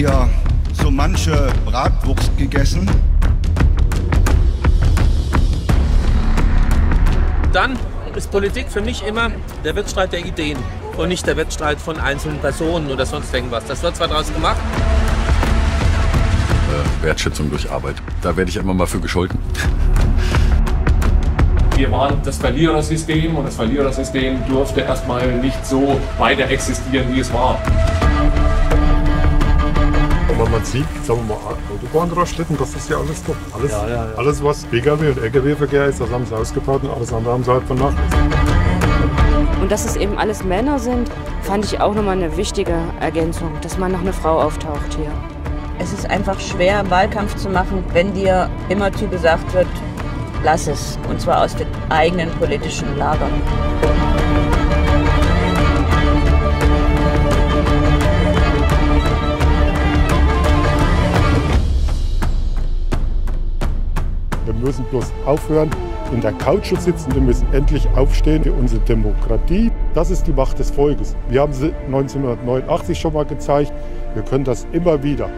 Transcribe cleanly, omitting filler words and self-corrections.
hier so manche Bratwurst gegessen. Dann ist Politik für mich immer der Wettstreit der Ideen und nicht der Wettstreit von einzelnen Personen oder sonst irgendwas. Das wird zwar draus gemacht. Wertschätzung durch Arbeit. Da werde ich immer mal für gescholten. Wir waren das Verlierersystem und das Verlierersystem durfte erstmal nicht so weiter existieren, wie es war. Aber man sieht, sagen wir mal, Autobahnraststätten, das ist ja alles doch. Alles, was Pkw und Lkw-Verkehr ist, das haben sie ausgebaut und alles andere haben sie halt vernachlässigt. Und dass es eben alles Männer sind, fand ich auch nochmal eine wichtige Ergänzung, dass man noch eine Frau auftaucht hier. Es ist einfach schwer, Wahlkampf zu machen, wenn dir immer zugesagt wird, lass es. Und zwar aus den eigenen politischen Lagern. Wir müssen bloß aufhören, in der Couch zu sitzen. Wir müssen endlich aufstehen für unsere Demokratie. Das ist die Macht des Volkes. Wir haben sie 1989 schon mal gezeigt. Wir können das immer wieder.